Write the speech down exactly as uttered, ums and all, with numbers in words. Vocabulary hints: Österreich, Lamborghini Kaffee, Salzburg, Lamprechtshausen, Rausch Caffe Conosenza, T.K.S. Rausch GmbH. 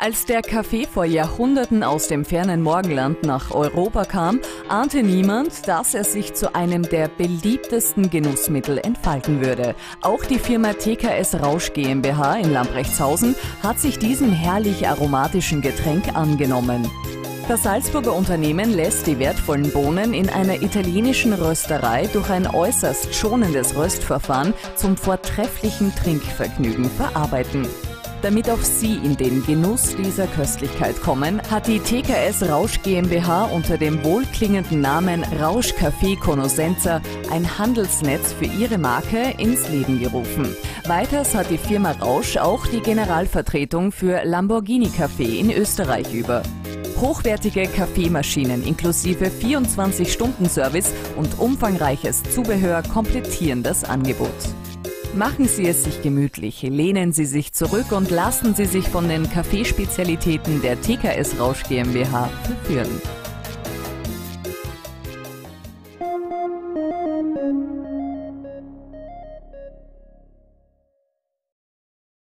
Als der Kaffee vor Jahrhunderten aus dem fernen Morgenland nach Europa kam, ahnte niemand, dass er sich zu einem der beliebtesten Genussmittel entfalten würde. Auch die Firma T K S Rausch GmbH in Lamprechtshausen hat sich diesem herrlich aromatischen Getränk angenommen. Das Salzburger Unternehmen lässt die wertvollen Bohnen in einer italienischen Rösterei durch ein äußerst schonendes Röstverfahren zum vortrefflichen Trinkvergnügen verarbeiten. Damit auch Sie in den Genuss dieser Köstlichkeit kommen, hat die T K S Rausch GmbH unter dem wohlklingenden Namen Rausch Caffe Conosenza ein Handelsnetz für ihre Marke ins Leben gerufen. Weiters hat die Firma Rausch auch die Generalvertretung für Lamborghini Kaffee in Österreich über. Hochwertige Kaffeemaschinen inklusive vierundzwanzig-Stunden-Service und umfangreiches Zubehör komplettieren das Angebot. Machen Sie es sich gemütlich, lehnen Sie sich zurück und lassen Sie sich von den Kaffeespezialitäten der T K S Rausch GmbH verführen.